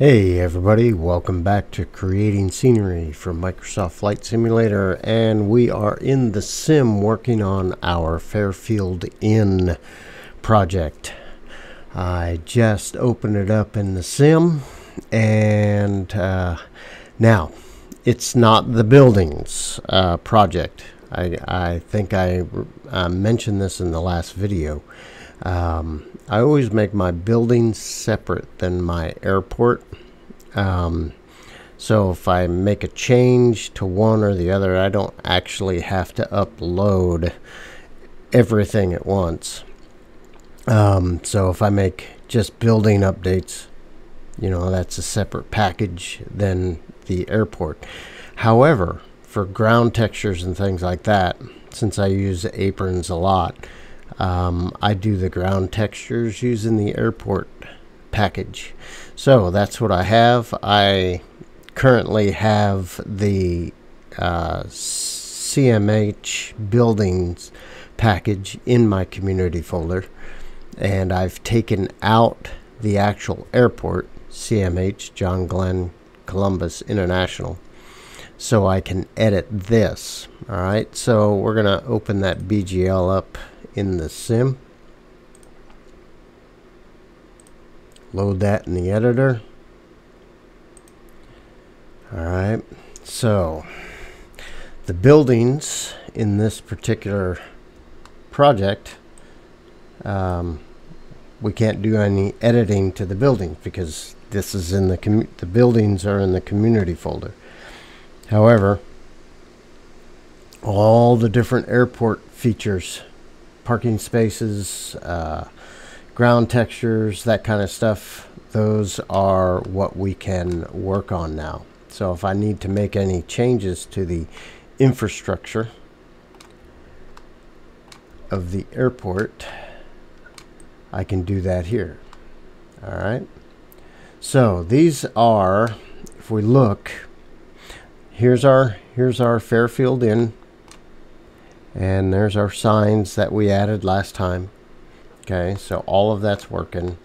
Hey everybody, welcome back to Creating Scenery from Microsoft Flight Simulator, and we are in the sim working on our Fairfield Inn project. I just opened it up in the sim, and now it's not the buildings project. I think I mentioned this in the last video. I always make my buildings separate than my airport. So if I make a change to one or the other, I don't actually have to upload everything at once. So if I make just building updates, you know, that's a separate package than the airport. However, for ground textures and things like that, since I use aprons a lot, I do the ground textures using the airport package. So that's what I have. I currently have the CMH buildings package in my community folder, and I've taken out the actual airport, CMH, John Glenn Columbus International, so I can edit this. Alright, so we're gonna open that BGL up in the sim, load that in the editor. Alright, so the buildings in this particular project, we can't do any editing to the buildings because this is in the buildings are in the community folder. However, all the different airport features, parking spaces, ground textures, that kind of stuff, those are what we can work on now. So if I need to make any changes to the infrastructure of the airport, I can do that here. All right, so these are, if we look, here's our Fairfield Inn, and there's our signs that we added last time. Okay, so all of that's working.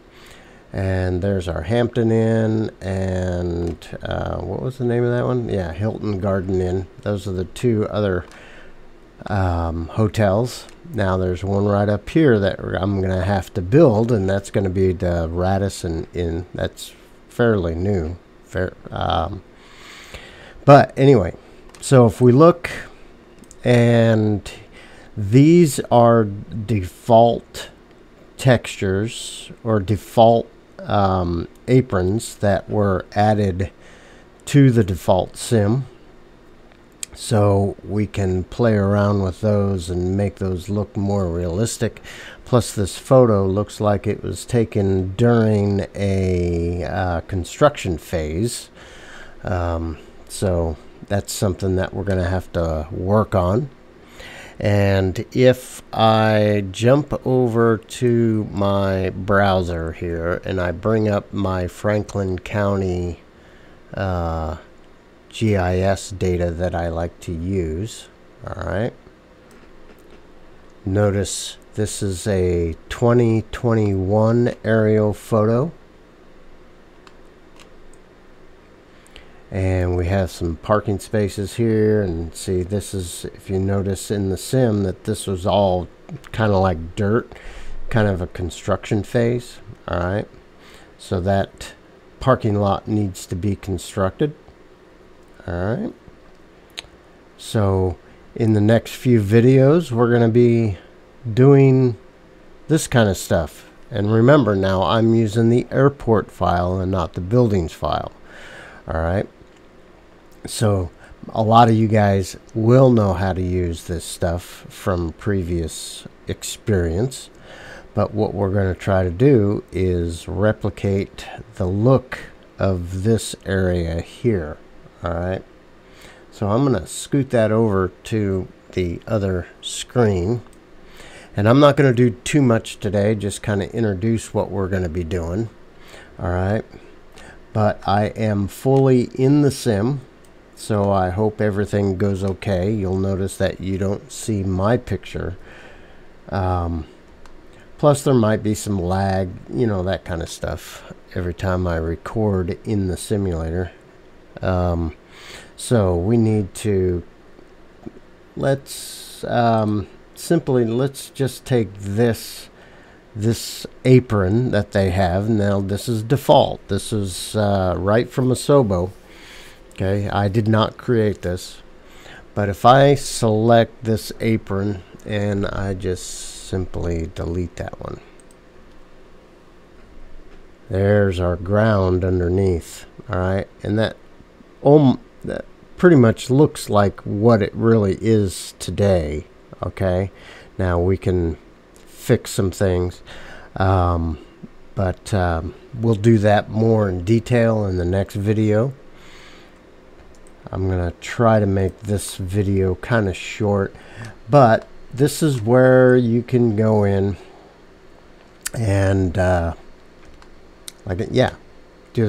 And there's our Hampton Inn, and what was the name of that one? Yeah, Hilton Garden Inn. Those are the two other hotels. Now there's one right up here that I'm gonna have to build, and that's gonna be the Radisson Inn. That's fairly new. But anyway, so if we look, and these are default textures or default aprons that were added to the default sim, so we can play around with those and make those look more realistic. Plus this photo looks like it was taken during a construction phase, so that's something that we're going to have to work on. And if I jump over to my browser here and I bring up my Franklin County GIS data that I like to use, alright, notice this is a 2021 aerial photo. And we have some parking spaces here, and see, this is, if you notice in the sim, that this was all kind of like dirt, kind of a construction phase. All right, so that parking lot needs to be constructed. All right, so in the next few videos we're going to be doing this kind of stuff. And remember, now I'm using the airport file and not the buildings file. All right, so a lot of you guys will know how to use this stuff from previous experience, but what we're going to try to do is replicate the look of this area here. All right, so I'm going to scoot that over to the other screen, and I'm not going to do too much today, just kind of introduce what we're going to be doing. All right, but I am fully in the sim, so I hope everything goes okay. You'll notice that you don't see my picture, Plus there might be some lag, you know, that kind of stuff every time I record in the simulator. So we need to, let's just take this apron that they have. Now this is default. This is right from Asobo. Okay, I did not create this. But if I select this apron and I just simply delete that one, there's our ground underneath. All right, and that that pretty much looks like what it really is today. Okay, now we can fix some things, but we'll do that more in detail in the next video. I'm gonna try to make this video kind of short, but this is where you can go in and do the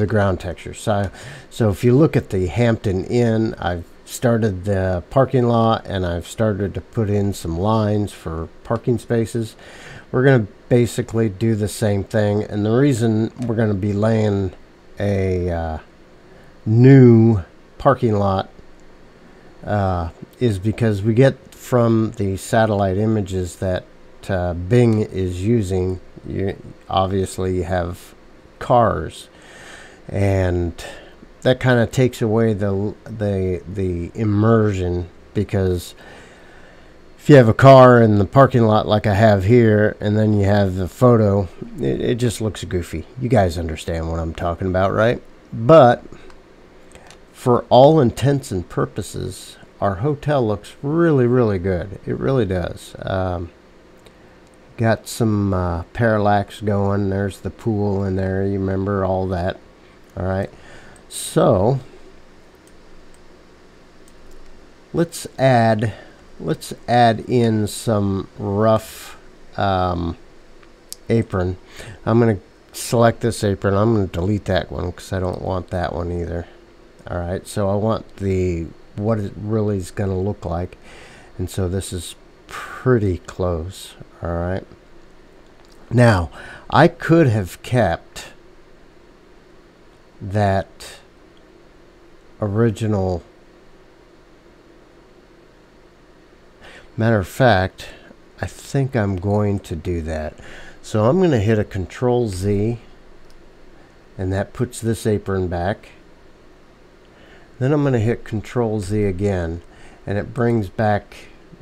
ground texture. So if you look at the Hampton Inn, I've started the parking lot and I've started to put in some lines for parking spaces. We're going to basically do the same thing, and the reason we're going to be laying a new parking lot is because we get from the satellite images that Bing is using, you obviously have cars, and that kind of takes away the immersion, because if you have a car in the parking lot like I have here and then you have the photo, it just looks goofy. You guys understand what I'm talking about, right? But for all intents and purposes, our hotel looks really, really good. It really does. Got some parallax going. There's the pool in there. You remember all that. All right. So let's add in some rough apron. I'm going to select this apron. I'm going to delete that one because I don't want that one either. All right. So I want the what it really is going to look like, and so this is pretty close. All right. Now I could have kept that original. Matter of fact, I think I'm going to do that. So I'm going to hit a Control Z, and that puts this apron back. Then I'm going to hit Control Z again, and it brings back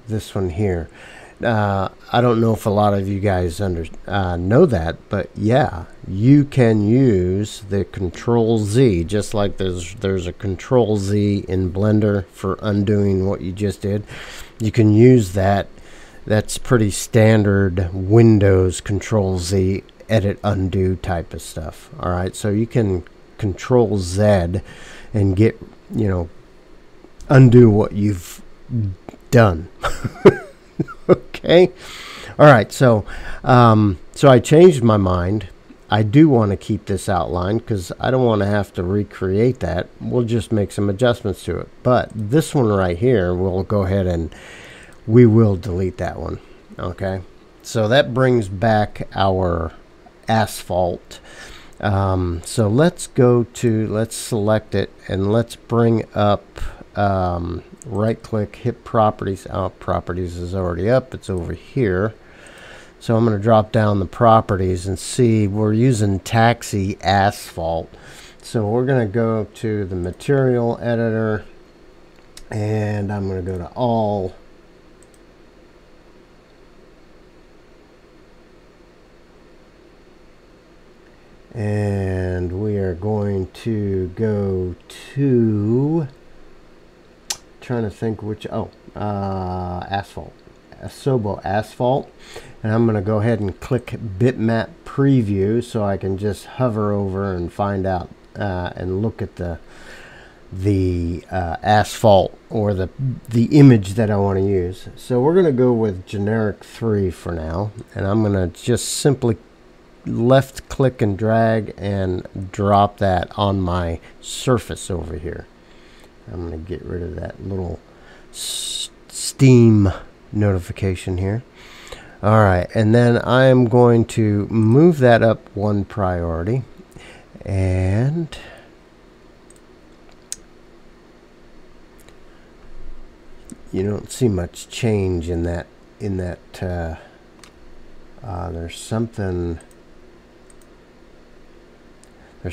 this one here. I don't know if a lot of you guys know that, but yeah, you can use the Control Z, just like there's a Control Z in Blender for undoing what you just did. You can use that. That's pretty standard Windows Control Z edit undo type of stuff. All right, so you can Control Z and get, you know, undo what you've done. Okay. All right. So, so I changed my mind. I do want to keep this outline because I don't want to have to recreate that. We'll just make some adjustments to it. But this one right here, we'll go ahead and we will delete that one. Okay. So that brings back our asphalt. So let's go to, let's select it and let's bring up, right click, hit properties. Oh, properties is already up. It's over here. So I'm going to drop down the properties and see we're using taxi asphalt. So we're going to go to the material editor and I'm going to go to all. And we are going to go to, trying to think which, asphalt, Asobo asphalt. And I'm going to go ahead and click bitmap preview so I can just hover over and find out and look at the asphalt or the image that I want to use. So we're going to go with generic 3 for now. And I'm going to just simply left click and drag and drop that on my surface over here. I'm going to get rid of that little steam notification here. All right, and then I am going to move that up one priority, and you don't see much change in that. There's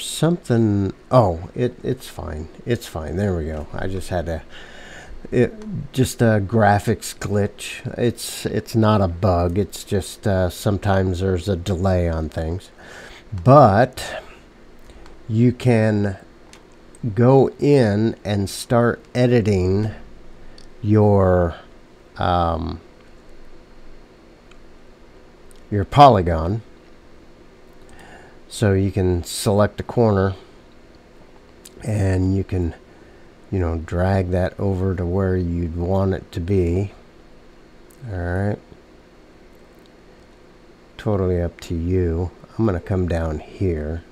something. Oh, it's fine. It's fine. There we go. I just had to. Just a graphics glitch. It's not a bug. It's just sometimes there's a delay on things. But you can go in and start editing your polygon. So you can select a corner and you can, you know, drag that over to where you'd want it to be. All right, totally up to you. I'm gonna come down here.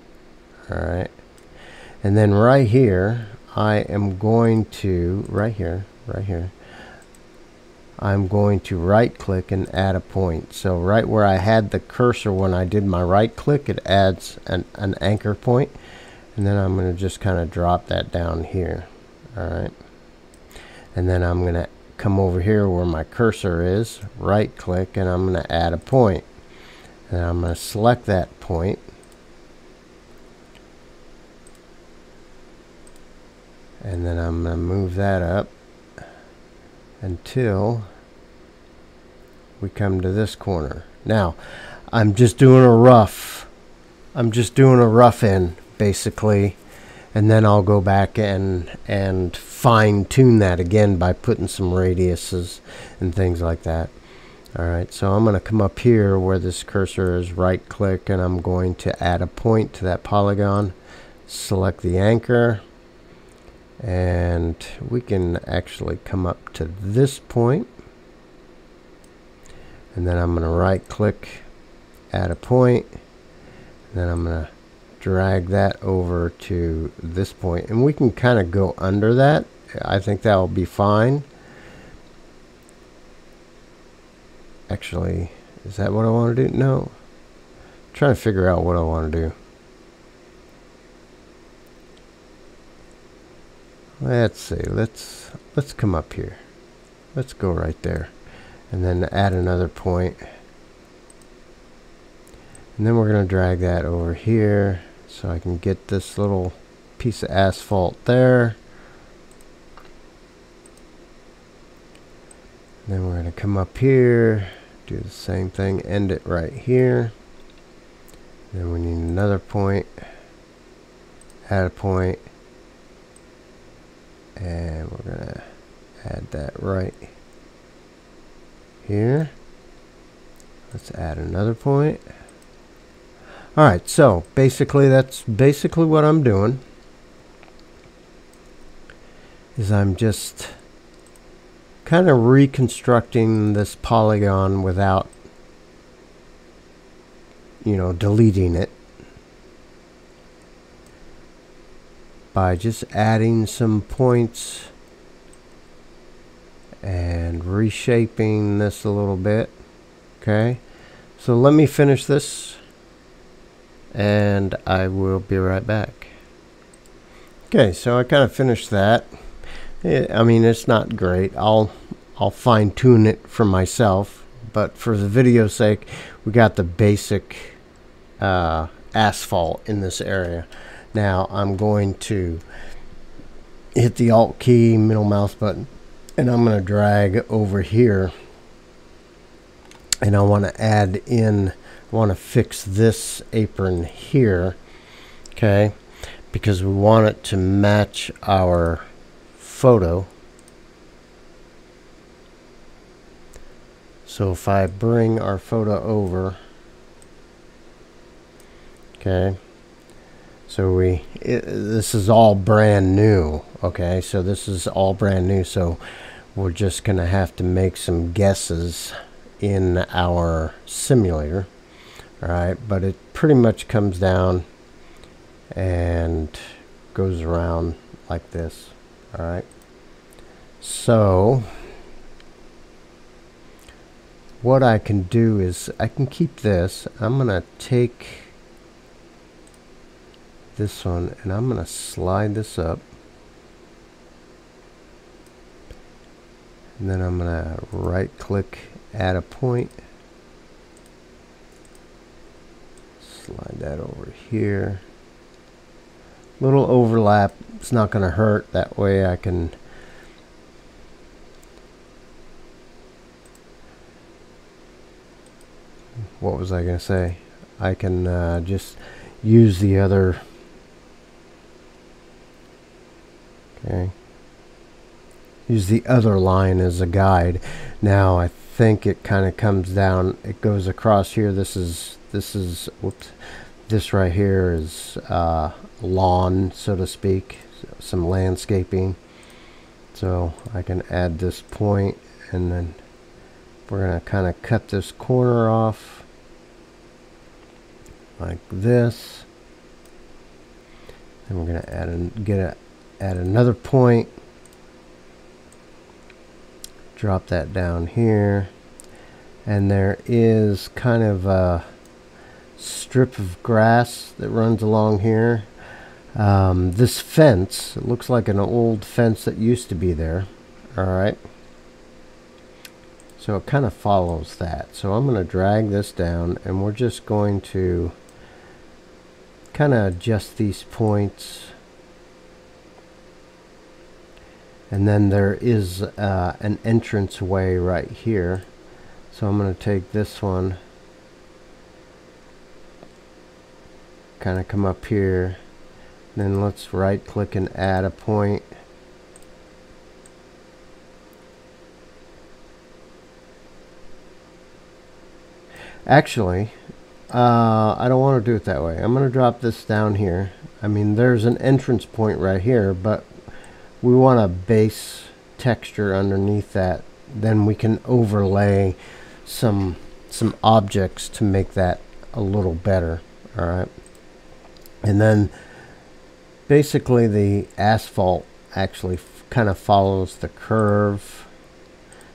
All right, and then right here I am going to I'm going to right click and add a point. So right where I had the cursor when I did my right click, it adds an anchor point. And then I'm going to just kind of drop that down here. Alright, and then I'm going to come over here where my cursor is, right click, and I'm going to add a point. And I'm going to select that point. And then I'm going to move that up until we come to this corner. Now, I'm just doing a rough end, basically. And then I'll go back and fine-tune that again by putting some radiuses and things like that. All right, so I'm going to come up here where this cursor is, right-click, and I'm going to add a point to that polygon. Select the anchor, and we can actually come up to this point. And then I'm going to right-click, add a point, and then I'm going to drag that over to this point, and we can kind of go under that. I think that'll be fine. Actually, is that what I want to do? No. I'm trying to figure out what I want to do. Let's see. Let's come up here. Let's go right there, and then add another point. And then we're going to drag that over here so I can get this little piece of asphalt there. And then we're going to come up here, do the same thing, end it right here. And then we need another point, add a point, and we're going to add that right here. Let's add another point. Alright, so basically that's basically what I'm doing, is I'm just kind of reconstructing this polygon without, you know, deleting it, by just adding some points and reshaping this a little bit. Okay, so let me finish this, and I will be right back. Okay, so I kind of finished that. I mean, it's not great. I'll fine tune it for myself, but for the video's sake, we got the basic asphalt in this area. Now I'm going to hit the Alt key, middle mouse button, and I'm going to drag over here, and I want to add in, want to fix this apron here, okay, because we want it to match our photo. So if I bring our photo over, okay, so this is all brand new, okay, so this is all brand new, so we're just gonna have to make some guesses in our simulator. Alright, but it pretty much comes down and goes around like this. Alright, so what I can do is I can keep this. I'm going to take this one and I'm going to slide this up. And then I'm going to right click, add a point. Slide that over here. Little overlap. It's not going to hurt. That way I can what was I going to say? I can just use the other. Okay. Use the other line as a guide. Now I think it kind of comes down. It goes across here. This is whoops. This right here is lawn, so to speak, some landscaping. So I can add this point, and then we're gonna kind of cut this corner off like this. And we're gonna add another point. Drop that down here, and there is kind of a strip of grass that runs along here. This fence, it looks like an old fence that used to be there. Alright, so it kind of follows that. So I'm going to drag this down, and we're just going to kind of adjust these points. And then there is an entranceway right here. So I'm going to take this one, kind of come up here. Then let's right click and add a point. Actually, I don't want to do it that way. I'm going to drop this down here. I mean, there's an entrance point right here, but we want a base texture underneath that. Then we can overlay some objects to make that a little better. All right, and then basically the asphalt actually kind of follows the curve.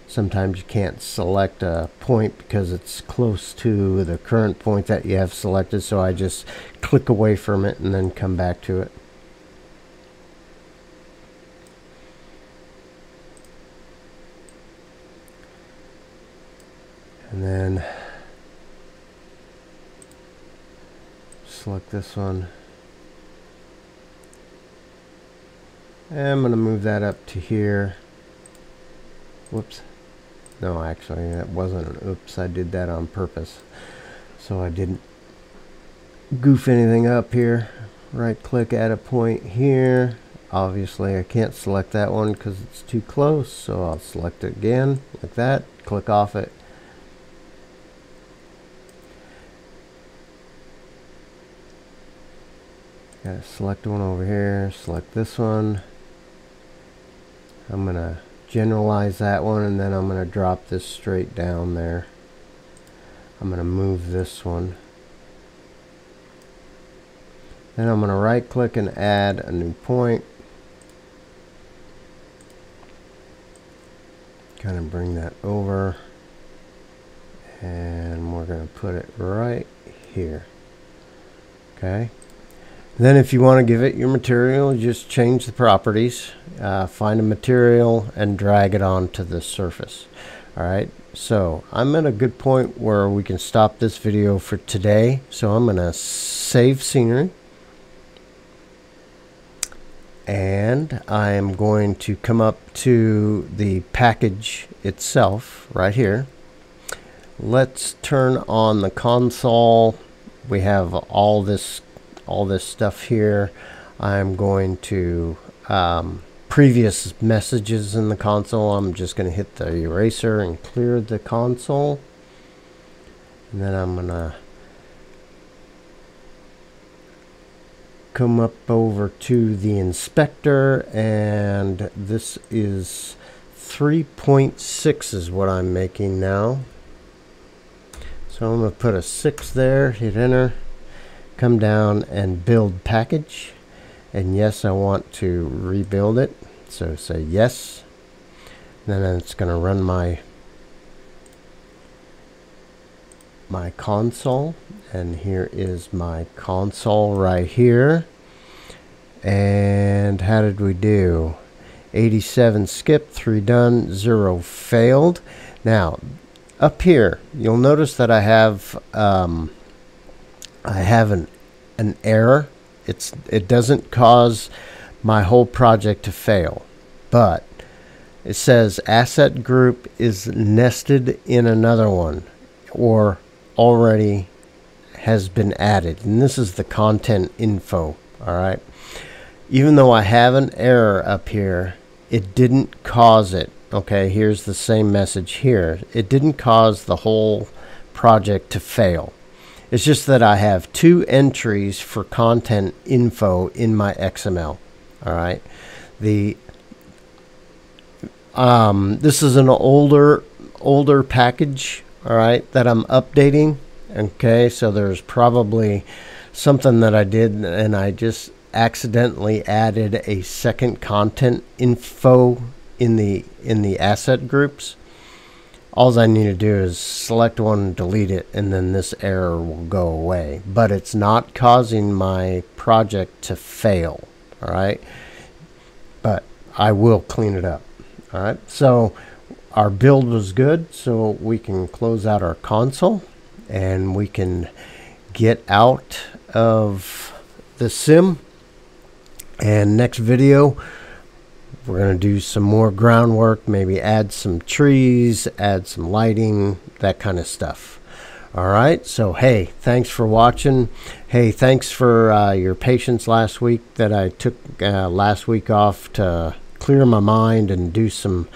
Sometimes you can't select a point because it's close to the current point that you have selected, so I just click away from it and then come back to it. And then select this one. And I'm going to move that up to here. Whoops. No, actually, that wasn't an oops. I did that on purpose. So I didn't goof anything up here. Right click, add a point here. Obviously, I can't select that one because it's too close. So I'll select it again like that. Click off it. Gotta select one over here, select this one. I'm gonna generalize that one, and then I'm gonna drop this straight down there. I'm gonna move this one. Then I'm gonna right click and add a new point. Kind of bring that over, and we're gonna put it right here. Okay. Then if you want to give it your material, just change the properties, find a material and drag it onto the surface. Alright, so I'm at a good point where we can stop this video for today. So I'm going to save scenery, and I am going to come up to the package itself right here. Let's turn on the console. We have all this stuff here. I'm going to previous messages in the console. I'm just going to hit the eraser and clear the console, and then I'm going to come up over to the inspector, and this is 3.6 is what I'm making now. So I'm going to put a 6 there, hit enter. Come down and build package, and yes, I want to rebuild it, so say yes. Then it's going to run my my console, and here is my console right here. And how did we do? 87 skipped, 3 done, 0 failed. Now up here you'll notice that I have an error. It doesn't cause my whole project to fail, but it says asset group is nested in another one or already has been added, and this is the content info. Alright, even though I have an error up here, it didn't cause it. Okay, here's the same message here. It didn't cause the whole project to fail. It's just that I have 2 entries for content info in my XML. Alright, the this is an older package, all right, that I'm updating. Okay, so there's probably something that I did and I just accidentally added a second content info in the asset groups. All I need to do is select one, delete it, and then this error will go away, but it's not causing my project to fail. All right, but I will clean it up. All right, so our build was good, so we can close out our console and we can get out of the sim. And next video, we're going to do some more groundwork, maybe add some trees, add some lighting, that kind of stuff. All right, so hey, thanks for watching. Hey, thanks for your patience last week that I took last week off to clear my mind and do some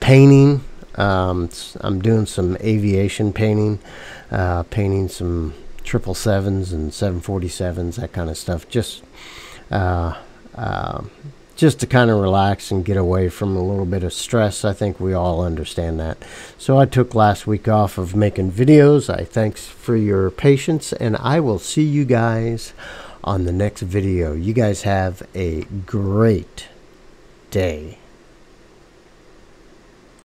painting. I'm doing some aviation painting, painting some 777s and 747s, that kind of stuff, just to kind of relax and get away from a little bit of stress. I think we all understand that. So I took last week off of making videos. I thanks for your patience, and I will see you guys on the next video. You guys have a great day.